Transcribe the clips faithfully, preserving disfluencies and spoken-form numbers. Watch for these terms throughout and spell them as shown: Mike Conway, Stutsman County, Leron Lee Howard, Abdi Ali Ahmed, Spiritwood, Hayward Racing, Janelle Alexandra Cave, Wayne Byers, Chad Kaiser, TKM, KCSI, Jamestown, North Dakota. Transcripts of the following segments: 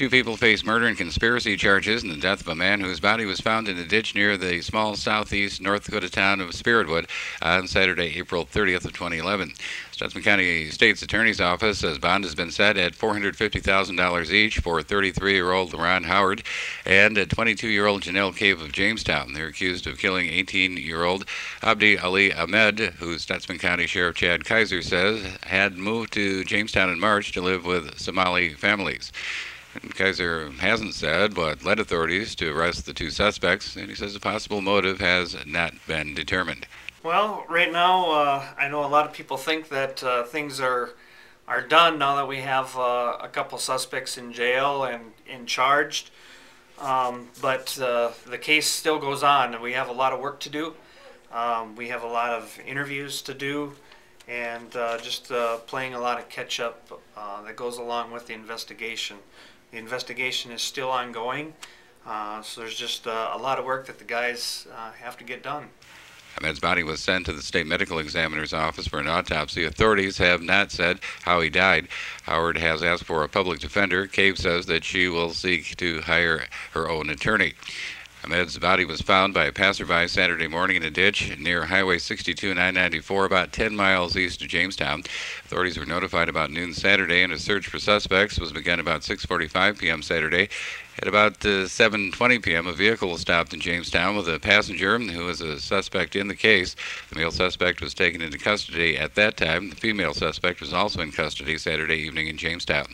Two people face murder and conspiracy charges in the death of a man whose body was found in a ditch near the small southeast North Dakota town of Spiritwood on Saturday, April thirtieth of twenty eleven. Stutsman County State's Attorney's Office says bond has been set at four hundred fifty thousand dollars each for thirty-three-year-old Leron Howard and twenty-two-year-old Janelle Cave of Jamestown. They're accused of killing eighteen-year-old Abdi Ali Ahmed, who Stutsman County Sheriff Chad Kaiser says had moved to Jamestown in March to live with Somali families. And Kaiser hasn't said what led authorities to arrest the two suspects, and he says a possible motive has not been determined. Well, right now, uh, I know a lot of people think that uh, things are are done now that we have uh, a couple suspects in jail and, and charged, um, but uh, the case still goes on, and we have a lot of work to do. Um, we have a lot of interviews to do, and uh, just uh, playing a lot of catch-up uh, that goes along with the investigation. The investigation is still ongoing, uh, so there's just uh, a lot of work that the guys uh, have to get done. Ahmed's body was sent to the state medical examiner's office for an autopsy. Authorities have not said how he died. Howard has asked for a public defender. Cave says that she will seek to hire her own attorney. Ahmed's body was found by a passerby Saturday morning in a ditch near Highway sixty-two and I ninety-four, about ten miles east of Jamestown. Authorities were notified about noon Saturday, and a search for suspects was begun about six forty-five p m Saturday. At about uh, seven twenty p m, a vehicle was stopped in Jamestown with a passenger who was a suspect in the case. The male suspect was taken into custody at that time. The female suspect was also in custody Saturday evening in Jamestown.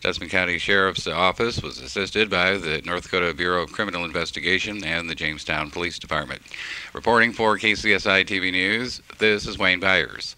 Stutsman County Sheriff's Office was assisted by the North Dakota Bureau of Criminal Investigation and the Jamestown Police Department. Reporting for K C S I T V News, this is Wayne Byers.